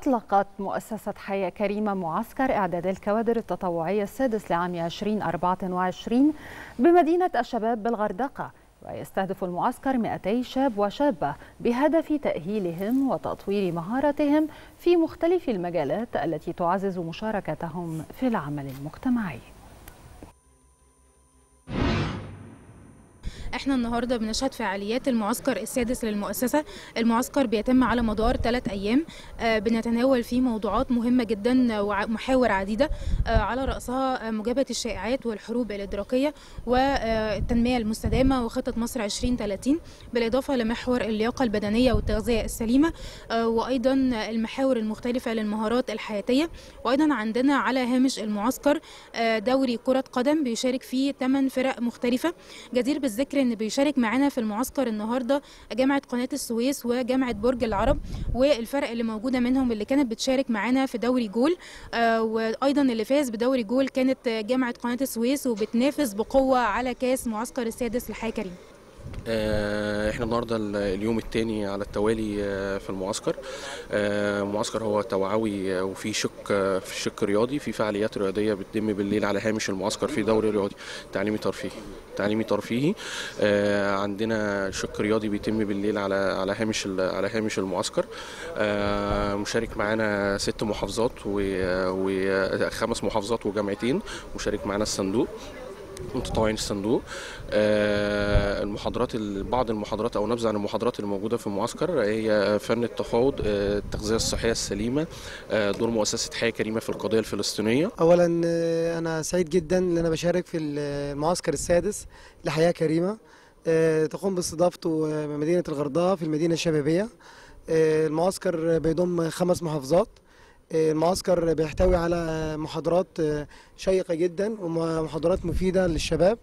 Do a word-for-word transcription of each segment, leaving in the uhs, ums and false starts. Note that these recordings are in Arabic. أطلقت مؤسسة حياة كريمة معسكر إعداد الكوادر التطوعية السادس لعام ألفين وأربعة وعشرين بمدينة الشباب بالغردقة، ويستهدف المعسكر مئتي شاب وشابة بهدف تأهيلهم وتطوير مهاراتهم في مختلف المجالات التي تعزز مشاركتهم في العمل المجتمعي. احنا النهارده بنشهد فعاليات المعسكر السادس للمؤسسه. المعسكر بيتم على مدار ثلاث ايام، بنتناول فيه موضوعات مهمه جدا ومحاور عديده، على راسها مجابهه الشائعات والحروب الادراكيه والتنميه المستدامه وخطه مصر ألفين وثلاثين، بالاضافه لمحور اللياقه البدنيه والتغذيه السليمه، وايضا المحاور المختلفه للمهارات الحياتيه. وايضا عندنا على هامش المعسكر دوري كره قدم بيشارك فيه ثمان فرق مختلفه. جدير بالذكر ان بيشارك معنا في المعسكر النهارده جامعه قناه السويس وجامعه برج العرب، والفرق اللي موجوده منهم اللي كانت بتشارك معنا في دوري جول، آه وايضا اللي فاز بدوري جول كانت جامعه قناه السويس، وبتنافس بقوه على كاس معسكر السادس لحياة كريمة. احنا النهارده اليوم الثاني على التوالي في المعسكر. المعسكر هو توعوي وفي شق في شق رياضي، في فعاليات رياضيه بتتم بالليل على هامش المعسكر، في دوري رياضي تعليمي ترفيهي تعليمي ترفيهي عندنا شق رياضي بيتم بالليل على على هامش على هامش المعسكر. مشارك معانا ست محافظات وخمس محافظات وجامعتين، مشارك معانا الصندوق متطوعين الصندوق. آه المحاضرات، بعض المحاضرات او نبذه عن المحاضرات اللي موجوده في المعسكر هي فن التفاوض، آه التغذيه الصحيه السليمه، آه دور مؤسسه حياه كريمه في القضيه الفلسطينيه. اولا انا سعيد جدا ان انا بشارك في المعسكر السادس لحياه كريمه، آه تقوم باستضافته مدينه الغردقه في المدينه الشبابيه. آه المعسكر بيضم خمس محافظات. المعسكر بيحتوي على محاضرات شيقة جدا ومحاضرات مفيدة للشباب،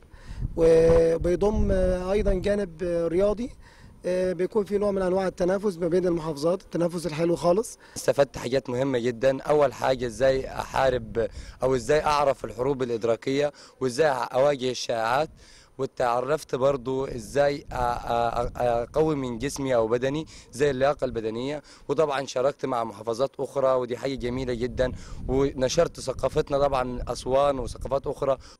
وبيضم أيضا جانب رياضي بيكون في نوع من أنواع التنافس ما بين المحافظات، التنافس الحلو خالص. استفدت حاجات مهمة جدا. أول حاجة إزاي أحارب أو إزاي أعرف الحروب الإدراكية وإزاي أواجه الشائعات، وتعرفت برضو ازاي اقوي من جسمي او بدني زي اللياقه البدنيه، وطبعا شاركت مع محافظات اخرى ودي حاجه جميله جدا، ونشرت ثقافتنا طبعا اسوان وثقافات اخرى.